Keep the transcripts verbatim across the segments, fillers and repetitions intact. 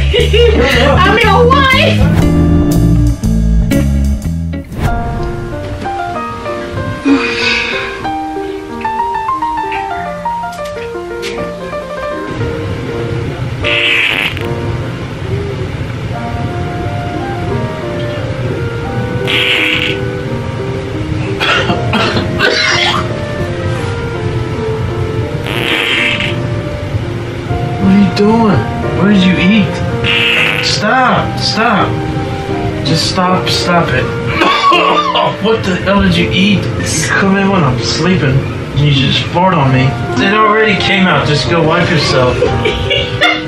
I'm your wife. What are you doing? What did you eat? Stop, stop. Just stop, stop it. What the hell did you eat? You come in when I'm sleeping and you just fart on me. It already came out, just go wipe yourself.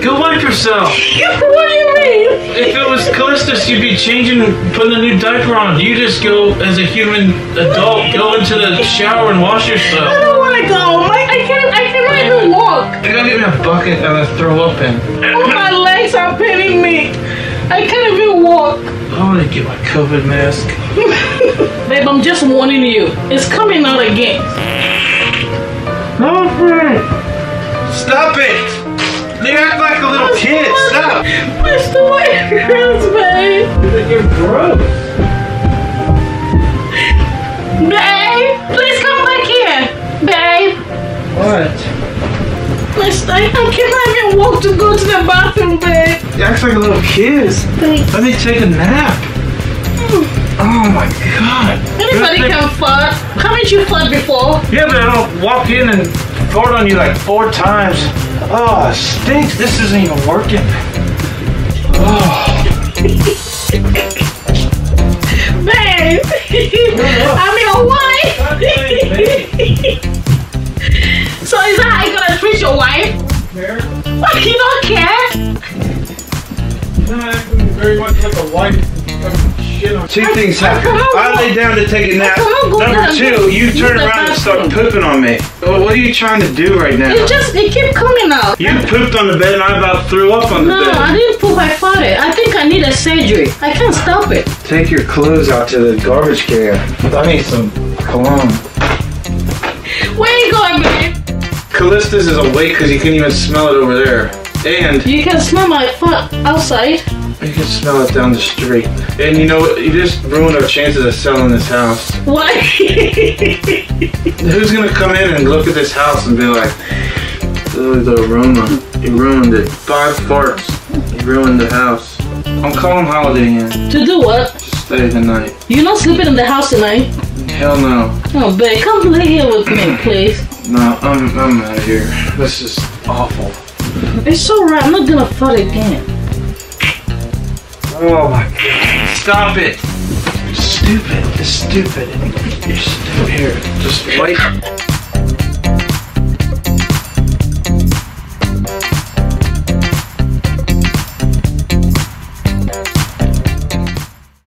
Go wipe yourself! What do you mean? If it was Callistus, you'd be changing, putting a new diaper on. You just go, as a human adult, go into the shower and wash yourself. I don't want to go. My, I can't, I cannot even walk. I gotta get me a bucket and I throw up in. My legs are pinning me. I can't even walk. I want to get my COVID mask. Babe, I'm just warning you. It's coming out again. Stop it! Stop it! You act like a little What's kid. The Stop! Push the white girls, babe. You're gross. Babe, please come back here, babe. What? I, I can't even walk to go to the bathroom, babe. You act like a little kid. Thanks. Let me take a nap. Mm. Oh my god. Anybody can fart. Haven't you farted before? Yeah, but I don't walk in and fart on you like four times. Oh, it stinks. This isn't even working. Oh. Babe. I'm your wife. So is that how you gonna treat your wife? Care? What? You don't care? You're not acting very much like a wife. Shit on two I, things happen. I, I lay down to take a nap. Number two, you turn around and start pooping on me. Well, what are you trying to do right now? You just, it keep coming out. You pooped on the bed and I about threw up on the no, bed. No, I didn't poop, I farted. I think I need a surgery. I can't stop it. Take your clothes out to the garbage can. I need some cologne. Where are you going, babe? Callistus is awake because you couldn't even smell it over there. And you can smell my fart outside. You can smell it down the street. And you know, you just ruined our chances of selling this house. What? Who's gonna come in and look at this house and be like, oh, the aroma. You ruined it. Five farts. You ruined the house. I'm calling Holiday in. To do what? Just stay the night. You're not sleeping in the house tonight? Hell no. Oh, babe, come lay here with me, please. No, I'm, I'm out of here. This is awful. It's alright, I'm not gonna fart again. Oh my god. Stop it! Stupid, it's stupid. You're stupid. Here, just wait.